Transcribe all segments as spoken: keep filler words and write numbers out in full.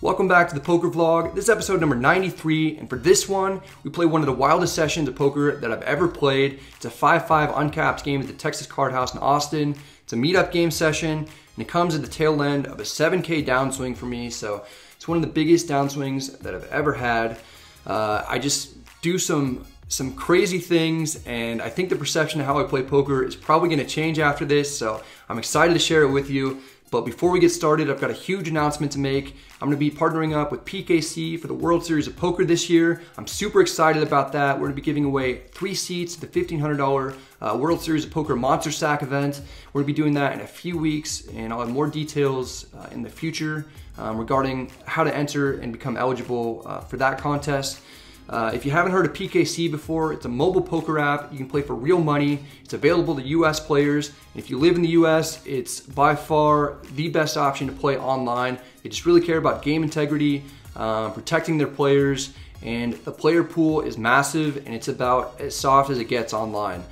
Welcome back to the Poker Vlog. This is episode number ninety-three, and for this one, we play one of the wildest sessions of poker that I've ever played. It's a five five uncapped game at the Texas Card House in Austin. It's a meetup game session, and it comes at the tail end of a seven K downswing for me, so it's one of the biggest downswings that I've ever had. Uh, I just do some, some crazy things, and I think the perception of how I play poker is probably gonna change after this, so I'm excited to share it with you. But before we get started, I've got a huge announcement to make. I'm gonna be partnering up with P K C for the World Series of Poker this year. I'm super excited about that. We're gonna be giving away three seats to the fifteen hundred dollar uh, World Series of Poker Monster Stack event. We're gonna be doing that in a few weeks, and I'll have more details uh, in the future um, regarding how to enter and become eligible uh, for that contest. Uh, if you haven't heard of P K C before, it's a mobile poker app. You can play for real money. It's available to U S players. And if you live in the U S, it's by far the best option to play online. They just really care about game integrity, uh, protecting their players, and the player pool is massive, and it's about as soft as it gets online.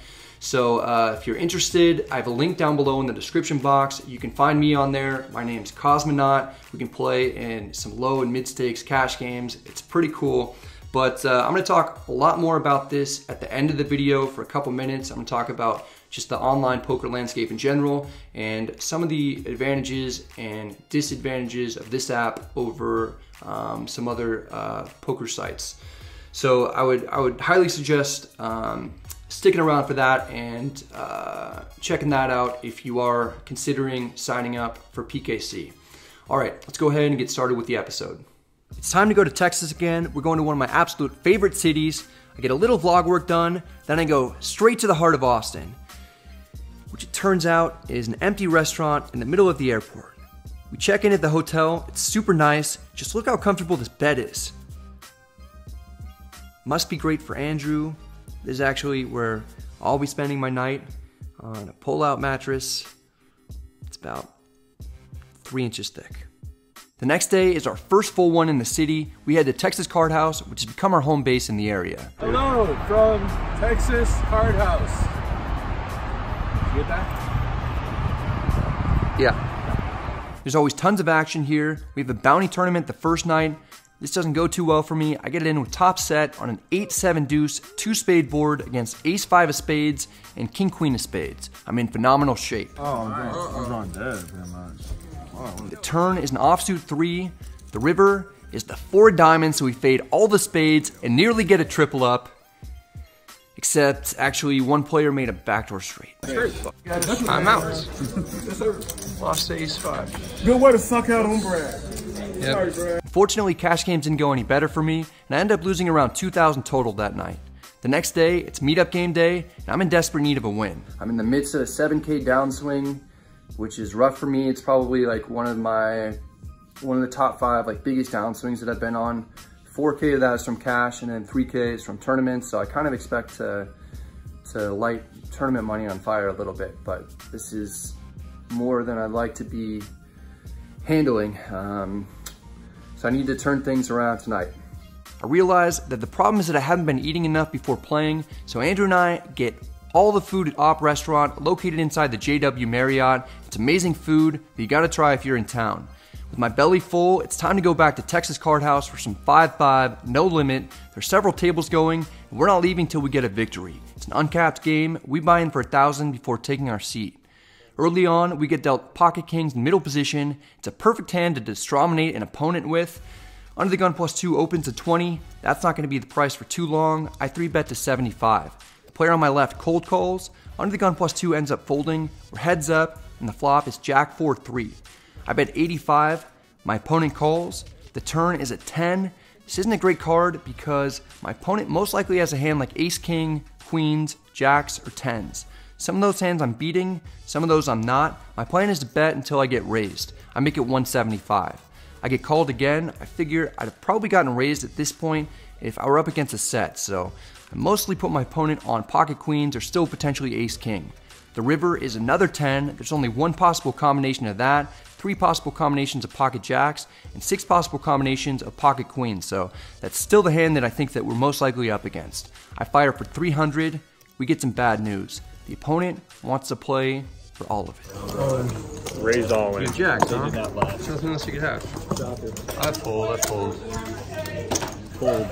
So uh, if you're interested, I have a link down below in the description box. You can find me on there. My name's Cosmonaut. We can play in some low and mid stakes cash games. It's pretty cool. But uh, I'm gonna talk a lot more about this at the end of the video for a couple minutes. I'm gonna talk about just the online poker landscape in general and some of the advantages and disadvantages of this app over um, some other uh, poker sites. So I would, I would highly suggest um, sticking around for that and uh, checking that out if you are considering signing up for P K C. All right, let's go ahead and get started with the episode. It's time to go to Texas again. We're going to one of my absolute favorite cities. I get a little vlog work done, then I go straight to the heart of Austin, which it turns out is an empty restaurant in the middle of the airport. We check in at the hotel. It's super nice. Just look how comfortable this bed is. Must be great for Andrew. This is actually where I'll be spending my night, on a pull-out mattress. It's about three inches thick. The next day is our first full one in the city. We head to Texas Card House, which has become our home base in the area. Hello from Texas Card House. You get that? Yeah. There's always tons of action here. We have a bounty tournament the first night. This doesn't go too well for me. I get it in with top set on an eight seven deuce, two spade board against ace five of spades and king queen of spades. I'm in phenomenal shape. Oh, I'm drawing dead pretty much. The turn is an offsuit three. The river is the four diamonds, so we fade all the spades and nearly get a triple up. Except, actually, one player made a backdoor straight. I'm out. Lost ace five. Good way to suck out on Brad. Yep. Sorry, Brad. Unfortunately, cash games didn't go any better for me, and I ended up losing around two thousand total that night. The next day, it's meetup game day, and I'm in desperate need of a win. I'm in the midst of a seven K downswing, which is rough for me. It's probably like one of my, one of the top five like biggest downswings that I've been on. four K of that is from cash, and then three K is from tournaments. So I kind of expect to, to light tournament money on fire a little bit, but this is more than I'd like to be handling. Um, so I need to turn things around tonight. I realized that the problem is that I haven't been eating enough before playing. So Andrew and I get all the food at Op Restaurant, located inside the J W Marriott. It's amazing food that you gotta try if you're in town. With my belly full, it's time to go back to Texas Card House for some five five, no limit. There's several tables going, and we're not leaving till we get a victory. It's an uncapped game. We buy in for a thousand before taking our seat. Early on, we get dealt pocket kings in middle position. It's a perfect hand to discriminate an opponent with. Under the gun plus two opens to twenty. That's not gonna be the price for too long. I three bet to seventy-five. Player on my left cold calls, under the gun plus two ends up folding, or heads up, and the flop is jack four three. I bet eighty-five, my opponent calls, the turn is a ten. This isn't a great card because my opponent most likely has a hand like ace king, queens, jacks, or tens. Some of those hands I'm beating, some of those I'm not. My plan is to bet until I get raised. I make it one seventy-five. I get called again. I figure I'd have probably gotten raised at this point if I were up against a set, so I mostly put my opponent on pocket queens or still potentially ace king. The river is another ten. There's only one possible combination of that, three possible combinations of pocket jacks, and six possible combinations of pocket queens. So that's still the hand that I think that we're most likely up against. I fire for three hundred. We get some bad news. The opponent wants to play for all of it. Um, Raised all in. You're jacked, huh? There's nothing else you could have. I pulled, I pulled. Pulled.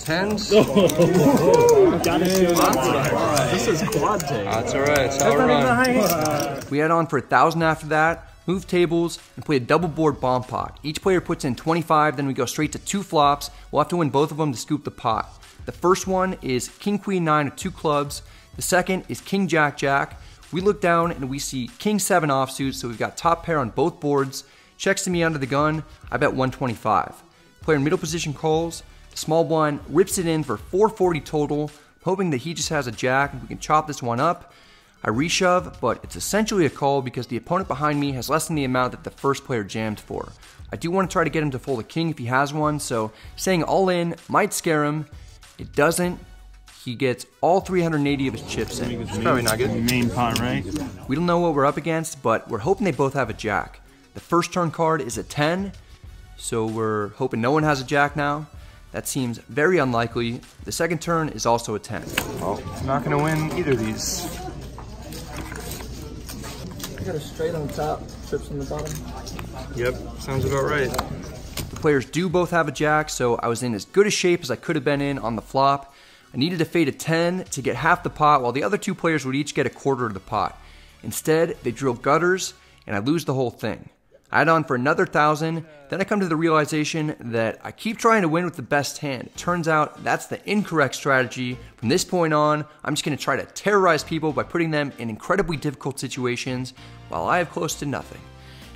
Tens. Oh, oh, oh, oh. Got it. Right. This is quad take. That's all right. It's all right. Nice. We head on for a thousand after that. Move tables and play a double board bomb pot. Each player puts in twenty-five, then we go straight to two flops. We'll have to win both of them to scoop the pot. The first one is king, queen, nine of two clubs. The second is king, jack, jack. We look down and we see king, seven offsuit, so we've got top pair on both boards. Checks to me under the gun, I bet one twenty-five. Player in middle position calls. The small blind rips it in for four forty total. I'm hoping that he just has a jack and we can chop this one up. I reshove, but it's essentially a call because the opponent behind me has less than the amount that the first player jammed for. I do want to try to get him to fold a king if he has one, so saying all in might scare him. It doesn't. He gets all three hundred eighty of his chips in. It's probably not good. Main pot, right? We don't know what we're up against, but we're hoping they both have a jack. The first turn card is a ten, so we're hoping no one has a jack now. That seems very unlikely. The second turn is also a ten. Well, I'm not going to win either of these. I got a straight on top, chips on the bottom. Yep, sounds about right. The players do both have a jack, so I was in as good a shape as I could have been in on the flop. I needed to fade a ten to get half the pot, while the other two players would each get a quarter of the pot. Instead, they drill gutters, and I lose the whole thing. I add on for another thousand, then I come to the realization that I keep trying to win with the best hand. It turns out that's the incorrect strategy. From this point on, I'm just gonna try to terrorize people by putting them in incredibly difficult situations while I have close to nothing.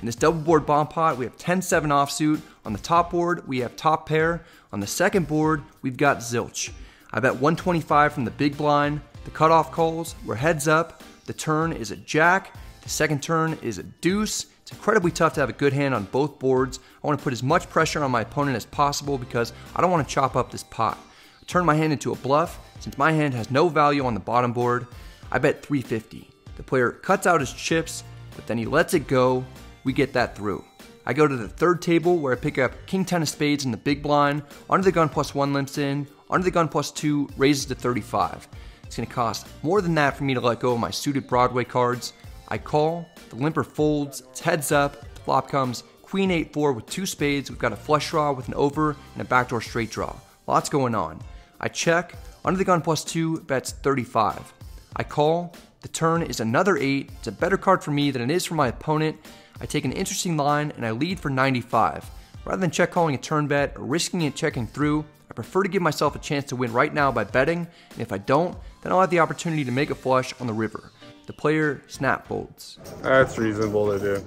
In this double board bomb pot, we have ten seven offsuit. On the top board, we have top pair. On the second board, we've got zilch. I bet one twenty-five from the big blind. The cutoff calls, we're heads up. The turn is a jack. The second turn is a deuce. It's incredibly tough to have a good hand on both boards. I want to put as much pressure on my opponent as possible because I don't want to chop up this pot. I turn my hand into a bluff since my hand has no value on the bottom board. I bet three fifty. The player cuts out his chips, but then he lets it go. We get that through. I go to the third table where I pick up king ten of spades in the big blind. Under the gun plus one limps in. Under the gun plus two raises to thirty-five. It's going to cost more than that for me to let go of my suited Broadway cards. I call, the limper folds, it's heads up, the flop comes queen eight four with two spades, we've got a flush draw with an over and a backdoor straight draw. Lots going on. I check, under the gun plus two, bets thirty-five. I call, the turn is another eight, it's a better card for me than it is for my opponent. I take an interesting line and I lead for ninety-five. Rather than check calling a turn bet or risking it checking through, I prefer to give myself a chance to win right now by betting, and if I don't, then I'll have the opportunity to make a flush on the river. The player snap folds. That's reasonable to do.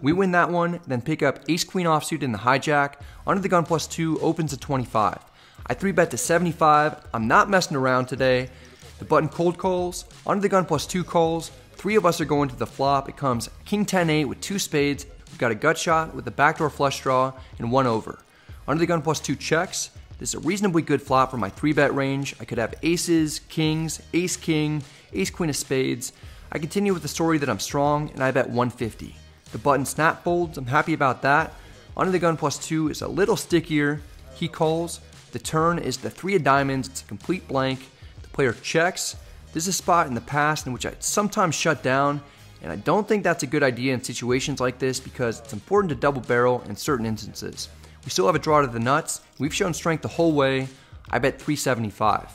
We win that one, then pick up ace queen offsuit in the hijack. Under the gun plus two opens to twenty-five. I three bet to seventy-five. I'm not messing around today. The button cold calls. Under the gun plus two calls. Three of us are going to the flop. It comes king ten eight with two spades. We've got a gut shot with a backdoor flush draw and one over. Under the gun plus two checks. This is a reasonably good flop for my three bet range. I could have aces, kings, ace king, ace queen of spades. I continue with the story that I'm strong, and I bet one fifty. The button snap folds, I'm happy about that. Under the gun plus two is a little stickier. He calls. The turn is the three of diamonds, it's a complete blank. The player checks. This is a spot in the past in which I sometimes shut down, and I don't think that's a good idea in situations like this because it's important to double barrel in certain instances. We still have a draw to the nuts, and we've shown strength the whole way. I bet three seventy-five.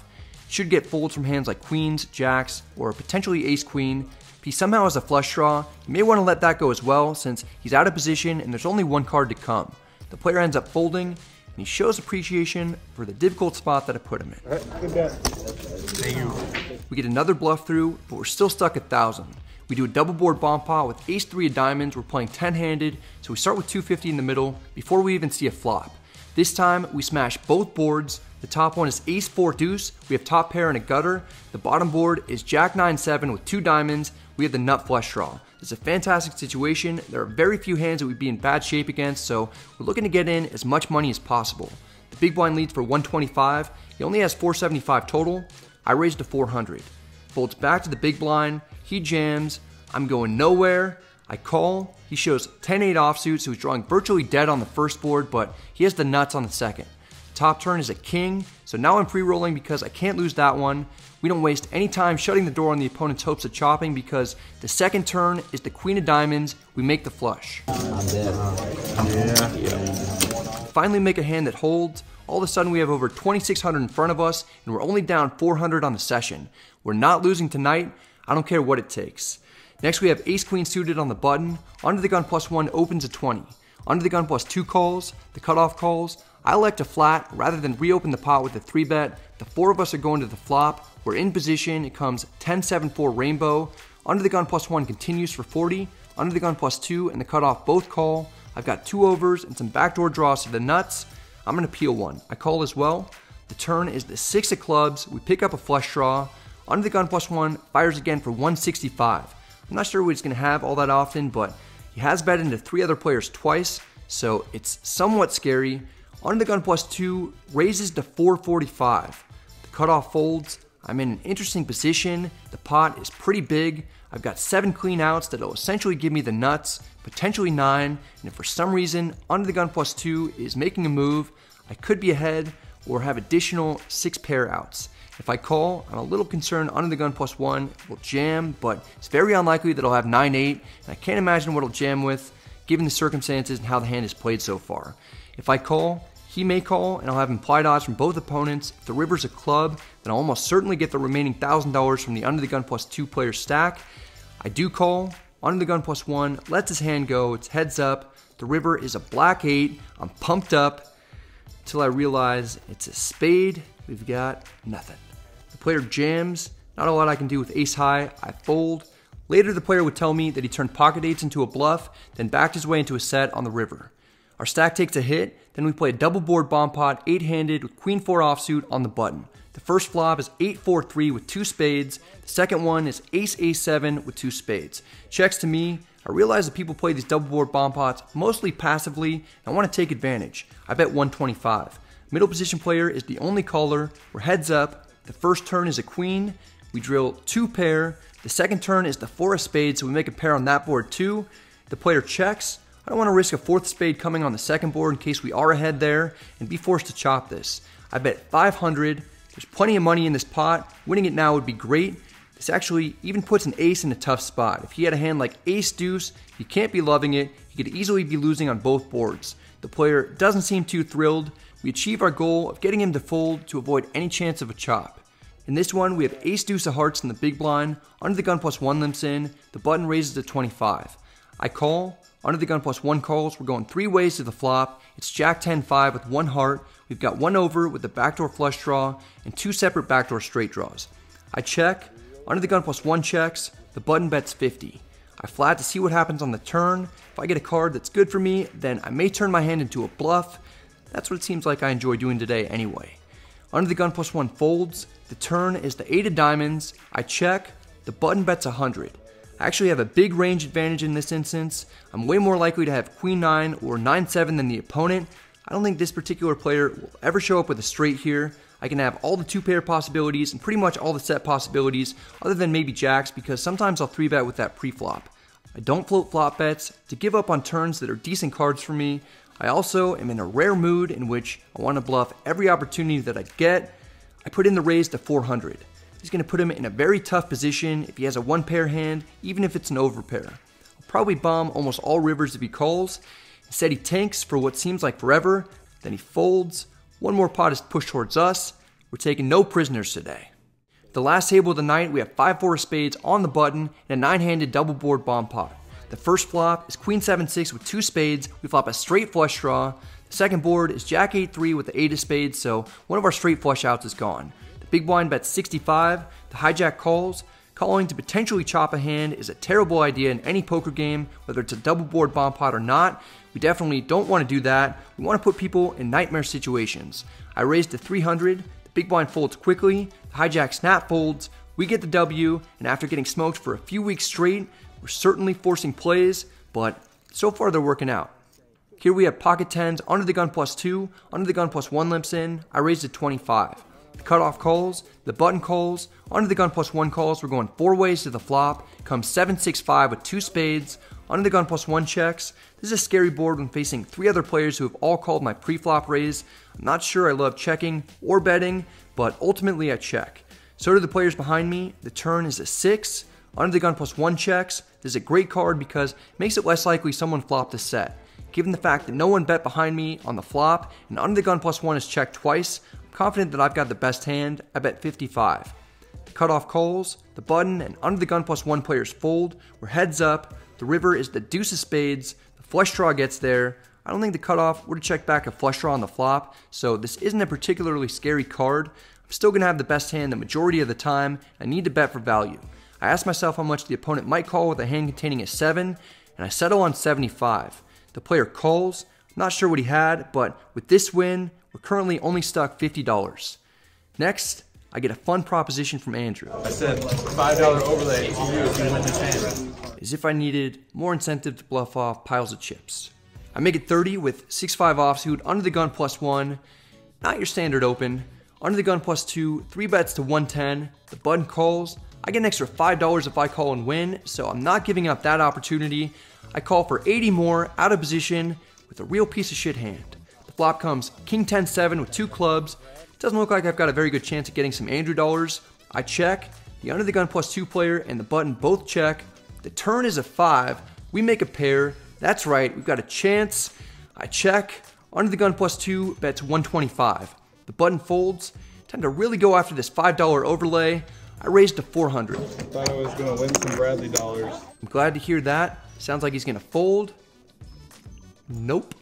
Should get folds from hands like queens, jacks, or potentially ace queen. If he somehow has a flush draw, you may want to let that go as well since he's out of position and there's only one card to come. The player ends up folding and he shows appreciation for the difficult spot that I put him in. All right, good bet. Thank you. We get another bluff through, but we're still stuck at one thousand. We do a double board bomb pot with ace three of diamonds. We're playing ten-handed, so we start with two fifty in the middle before we even see a flop. This time, we smash both boards. The top one is ace four deuce. We have top pair and a gutter. The bottom board is jack nine seven with two diamonds. We have the nut flush draw. It's a fantastic situation. There are very few hands that we'd be in bad shape against, so we're looking to get in as much money as possible. The big blind leads for one twenty-five. He only has four seventy-five total. I raise to four hundred. Folds back to the big blind. He jams. I'm going nowhere. I call, he shows ten eight offsuit, so he's drawing virtually dead on the first board, but he has the nuts on the second. Top turn is a king, so now I'm pre-rolling because I can't lose that one. We don't waste any time shutting the door on the opponent's hopes of chopping because the second turn is the queen of diamonds. We make the flush. I'm dead, huh? Yeah. Yeah. Finally make a hand that holds. All of a sudden we have over twenty-six hundred in front of us and we're only down four hundred on the session. We're not losing tonight. I don't care what it takes. Next we have ace queen suited on the button. Under the gun plus one opens a twenty. Under the gun plus two calls, the cutoff calls. I like to flat rather than reopen the pot with a three bet. The four of us are going to the flop. We're in position, it comes ten seven four rainbow. Under the gun plus one continues for forty. Under the gun plus two and the cutoff both call. I've got two overs and some backdoor draws to the nuts. I'm gonna peel one. I call as well. The turn is the six of clubs. We pick up a flush draw. Under the gun plus one fires again for one sixty-five. I'm not sure what he's gonna have all that often, but he has bet into three other players twice, so it's somewhat scary. Under the gun plus two raises to four forty-five. The cutoff folds. I'm in an interesting position. The pot is pretty big. I've got seven clean outs that'll essentially give me the nuts, potentially nine. And if for some reason under the gun plus two is making a move, I could be ahead or have additional six pair outs. If I call, I'm a little concerned under the gun plus one will jam, but it's very unlikely that I'll have nine eight, and I can't imagine what it'll jam with given the circumstances and how the hand is played so far. If I call, he may call, and I'll have implied odds from both opponents. If the river's a club, then I'll almost certainly get the remaining one thousand dollars from the under the gun plus two player stack. I do call, under the gun plus one, lets his hand go, it's heads up. The river is a black eight, I'm pumped up, until I realize it's a spade, we've got nothing. The player jams, not a lot I can do with ace high, I fold. Later the player would tell me that he turned pocket eights into a bluff, then backed his way into a set on the river. Our stack takes a hit, then we play a double board bomb pot, eight-handed with queen four offsuit on the button. The first flop is eight four three with two spades, the second one is ace a seven with two spades. Checks to me, I realize that people play these double board bomb pots mostly passively, and I want to take advantage. I bet one twenty-five. Middle position player is the only caller, we're heads up, the first turn is a queen, we drill two pair, the second turn is the four of spades, so we make a pair on that board too, the player checks. I don't want to risk a fourth spade coming on the second board in case we are ahead there and be forced to chop this. I bet five hundred, there's plenty of money in this pot, winning it now would be great. This actually even puts an ace in a tough spot. If he had a hand like ace deuce, he can't be loving it, he could easily be losing on both boards. The player doesn't seem too thrilled, we achieve our goal of getting him to fold to avoid any chance of a chop. In this one, we have ace deuce of hearts in the big blind, under the gun plus one limps in, the button raises to twenty-five. I call. Under the gun plus one calls, we're going three ways to the flop. It's jack ten five with one heart, we've got one over with the backdoor flush draw and two separate backdoor straight draws. I check, under the gun plus one checks, the button bets fifty. I flat to see what happens on the turn. If I get a card that's good for me, then I may turn my hand into a bluff. That's what it seems like I enjoy doing today anyway. Under the gun plus one folds, the turn is the eight of diamonds, I check, the button bets one hundred. I actually have a big range advantage in this instance. I'm way more likely to have queen nine or nine seven than the opponent. I don't think this particular player will ever show up with a straight here. I can have all the two pair possibilities and pretty much all the set possibilities other than maybe jacks because sometimes I'll three bet with that pre-flop. I don't float flop bets to give up on turns that are decent cards for me. I also am in a rare mood in which I want to bluff every opportunity that I get. I put in the raise to four hundred. He's going to put him in a very tough position if he has a one pair hand, even if it's an over pair. I'll probably bomb almost all rivers if he calls. Instead he tanks for what seems like forever, then he folds. One more pot is pushed towards us. We're taking no prisoners today. The last table of the night, we have five four of spades on the button and a nine-handed double board bomb pot. The first flop is queen seven six with two spades, we flop a straight flush draw. The second board is jack eight three with the eight of spades, so one of our straight flush outs is gone. Big blind bets sixty-five, the hijack calls. Calling to potentially chop a hand is a terrible idea in any poker game, whether it's a double board bomb pot or not. We definitely don't want to do that. We want to put people in nightmare situations. I raise to three hundred, the big blind folds quickly, the hijack snap folds, we get the W, and after getting smoked for a few weeks straight, we're certainly forcing plays, but so far they're working out. Here we have pocket tens, under the gun plus two, under the gun plus one limps in, I raise to twenty-five. the cutoff calls, the button calls, under the gun plus one calls. We're going four ways to the flop. Comes seven, six, five with two spades, under the gun plus one checks. This is a scary board when facing three other players who have all called my pre-flop raise. I'm not sure I love checking or betting, but ultimately I check. So do the players behind me. The turn is a six, under the gun plus one checks. This is a great card because it makes it less likely someone flopped a set. Given the fact that no one bet behind me on the flop and under the gun plus one is checked twice, I'm confident that I've got the best hand. I bet fifty-five. The cutoff calls, the button, and under the gun plus one players fold. We're heads up. The river is the deuce of spades. The flush draw gets there. I don't think the cutoff would have checked back a flush draw on the flop, so this isn't a particularly scary card. I'm still going to have the best hand the majority of the time. I need to bet for value. I asked myself how much the opponent might call with a hand containing a seven, and I settle on seventy-five. The player calls. I'm not sure what he had, but with this win, we're currently only stuck fifty dollars. Next, I get a fun proposition from Andrew. I said five dollar overlay to you if you win this hand. As if I needed more incentive to bluff off piles of chips. I make it thirty with six five offsuit, under the gun plus one. Not your standard open. Under the gun plus two, three bets to one ten. The button calls. I get an extra five dollars if I call and win, so I'm not giving up that opportunity. I call for eighty more, out of position, with a real piece of shit hand. The flop comes king ten seven with two clubs. It doesn't look like I've got a very good chance of getting some Andrew dollars. I check. The under the gun plus two player and the button both check. The turn is a five. We make a pair. That's right, we've got a chance. I check. Under the gun plus two bets one twenty-five. The button folds. Time to really go after this five dollar overlay. I raised to four hundred. I thought I was gonna win some Bradley dollars. I'm glad to hear that. Sounds like he's gonna fold. Nope.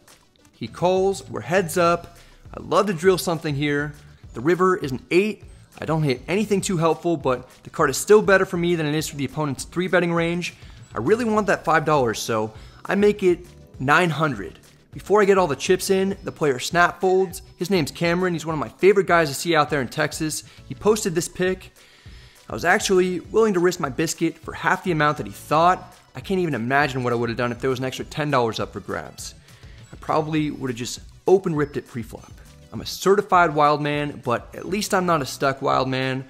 He calls. We're heads up. I'd love to drill something here. The river is an eight. I don't hit anything too helpful, but the card is still better for me than it is for the opponent's three betting range. I really want that five dollars, so I make it nine hundred. Before I get all the chips in, the player snap folds. His name's Cameron. He's one of my favorite guys to see out there in Texas. He posted this pick. I was actually willing to risk my biscuit for half the amount that he thought. I can't even imagine what I would have done if there was an extra ten dollars up for grabs. I probably would have just open ripped it pre-flop. I'm a certified wild man, but at least I'm not a stuck wild man.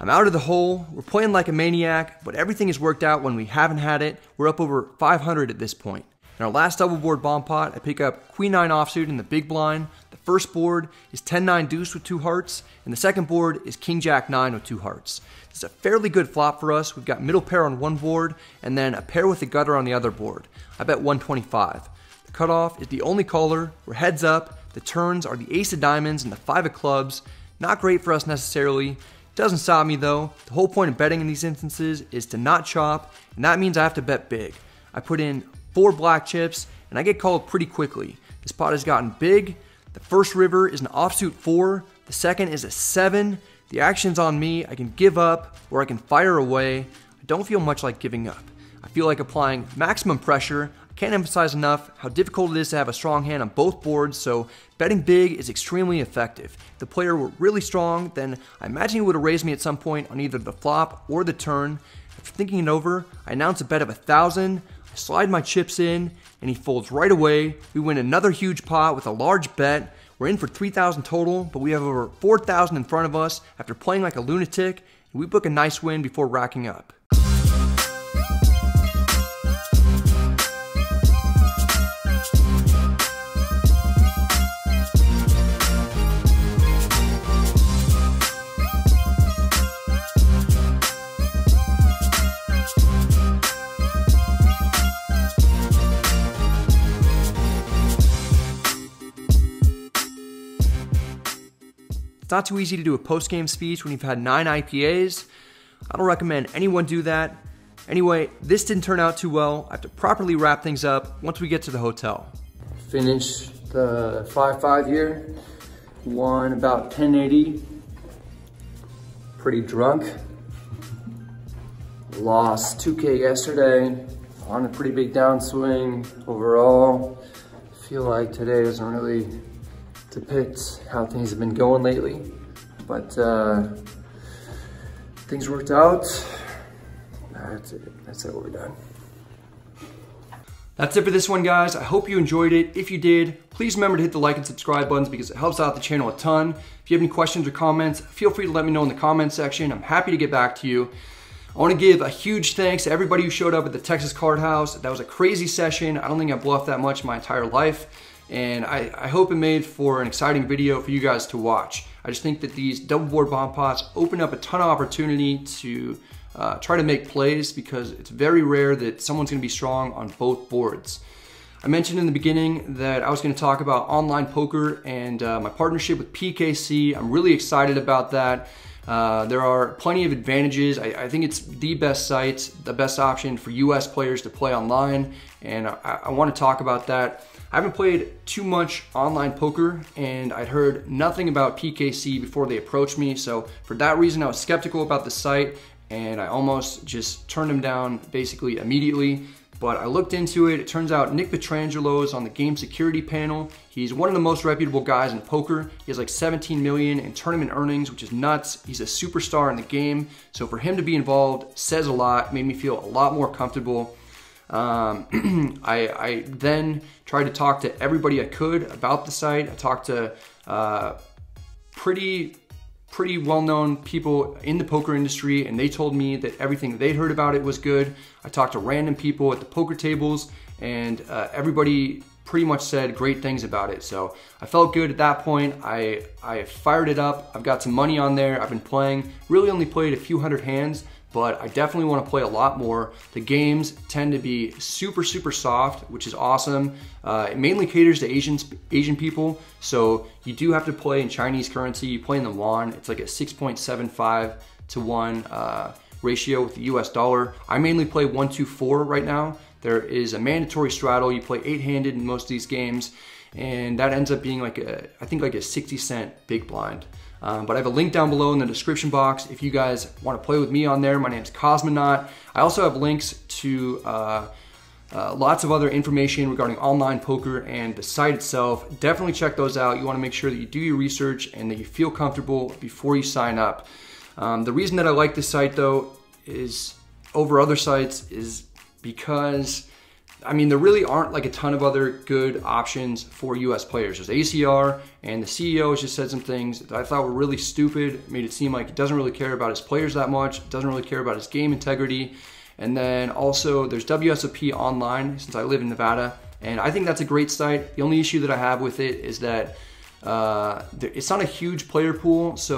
I'm out of the hole. We're playing like a maniac, but everything has worked out when we haven't had it. We're up over five hundred at this point. In our last double board bomb pot, I pick up queen nine offsuit in the big blind. The first board is ten nine deuce with two hearts, and the second board is king jack nine with two hearts. It's a fairly good flop for us. We've got middle pair on one board, and then a pair with the gutter on the other board. I bet one twenty-five. The cutoff is the only caller. We're heads up. The turns are the ace of diamonds and the five of clubs. Not great for us necessarily. Doesn't stop me though. The whole point of betting in these instances is to not chop, and that means I have to bet big. I put in four black chips, and I get called pretty quickly. This pot has gotten big. The first river is an offsuit four. The second is a seven. The action's on me. I can give up, or I can fire away. I don't feel much like giving up. I feel like applying maximum pressure. I can't emphasize enough how difficult it is to have a strong hand on both boards, so betting big is extremely effective. If the player were really strong, then I imagine he would have raised me at some point on either the flop or the turn. After thinking it over, I announce a bet of one thousand. I slide my chips in, and he folds right away. We win another huge pot with a large bet. We're in for three thousand total, but we have over four thousand in front of us after playing like a lunatic, and we book a nice win before racking up. It's not too easy to do a post-game speech when you've had nine I P As. I don't recommend anyone do that. Anyway, this didn't turn out too well. I have to properly wrap things up once we get to the hotel. Finished the five five here. Won about ten eighty. Pretty drunk. Lost two K yesterday. On a pretty big downswing overall. I feel like today doesn't really depict how things have been going lately, but uh, things worked out. That's it, that's it, we're done. That's it for this one, guys. I hope you enjoyed it. If you did, please remember to hit the like and subscribe buttons because it helps out the channel a ton. If you have any questions or comments, feel free to let me know in the comments section. I'm happy to get back to you. I want to give a huge thanks to everybody who showed up at the Texas Card House. That was a crazy session. I don't think I bluffed that much in my entire life. And I, I hope it made for an exciting video for you guys to watch. I just think that these double board bomb pots open up a ton of opportunity to Uh, try to make plays because it's very rare that someone's going to be strong on both boards. I mentioned in the beginning that I was going to talk about online poker and uh, my partnership with P K C. I'm really excited about that. Uh, there are plenty of advantages. I, I think it's the best site, the best option for U S players to play online, and I, I want to talk about that. I haven't played too much online poker, and I'd heard nothing about P K C before they approached me, so for that reason I was skeptical about the site. And I almost just turned him down basically immediately. But I looked into it. It turns out Nick Petrangelo is on the game security panel. He's one of the most reputable guys in poker. He has like seventeen million in tournament earnings, which is nuts. He's a superstar in the game. So for him to be involved says a lot, made me feel a lot more comfortable. Um, I, I then tried to talk to everybody I could about the site. I talked to uh, pretty... pretty well-known people in the poker industry, and they told me that everything they'd heard about it was good. I talked to random people at the poker tables, and uh, everybody pretty much said great things about it. So I felt good at that point. I, I fired it up. I've got some money on there. I've been playing. Really only played a few hundred hands, but I definitely want to play a lot more. The games tend to be super, super soft, which is awesome. Uh, it mainly caters to Asian, Asian people, so you do have to play in Chinese currency. You play in the won. It's like a six point seven five to one uh, ratio with the U S dollar. I mainly play one two four right now. There is a mandatory straddle. You play eight-handed in most of these games, and that ends up being like a, I think like a sixty cent big blind. Um, but I have a link down below in the description box if you guys want to play with me on there. My name's Cosmonaut. I also have links to uh, uh, lots of other information regarding online poker and the site itself. Definitely check those out. You want to make sure that you do your research and that you feel comfortable before you sign up. Um, the reason that I like this site though is over other sites is because, I mean, there really aren't like a ton of other good options for U S players. There's A C R, and the C E O just said some things that I thought were really stupid, made it seem like he doesn't really care about his players that much, doesn't really care about his game integrity. And then also there's W S O P online, since I live in Nevada, and I think that's a great site. The only issue that I have with it is that uh, it's not a huge player pool, so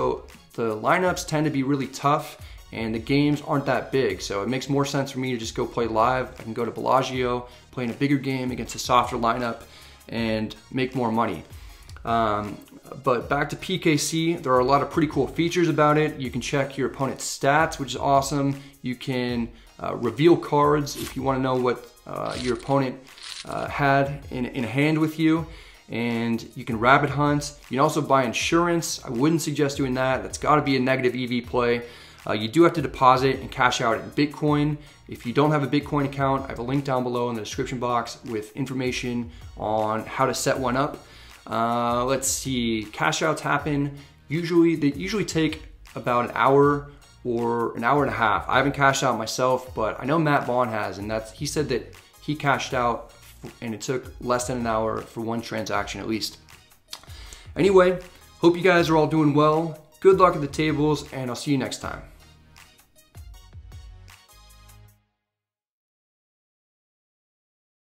the lineups tend to be really tough, and the games aren't that big, so it makes more sense for me to just go play live. I can go to Bellagio, play in a bigger game against a softer lineup, and make more money. Um, but back to P K C, there are a lot of pretty cool features about it. You can check your opponent's stats, which is awesome. You can uh, reveal cards if you want to know what uh, your opponent uh, had in, in hand with you. And you can rabbit hunt. You can also buy insurance. I wouldn't suggest doing that. That's got to be a negative E V play. Uh, you do have to deposit and cash out in Bitcoin. If you don't have a Bitcoin account, I have a link down below in the description box with information on how to set one up. Uh, let's see, cash outs happen. Usually, they usually take about an hour or an hour and a half. I haven't cashed out myself, but I know Matt Vaughn has, and that's, he said that he cashed out and it took less than an hour for one transaction at least. Anyway, hope you guys are all doing well. Good luck at the tables, and I'll see you next time.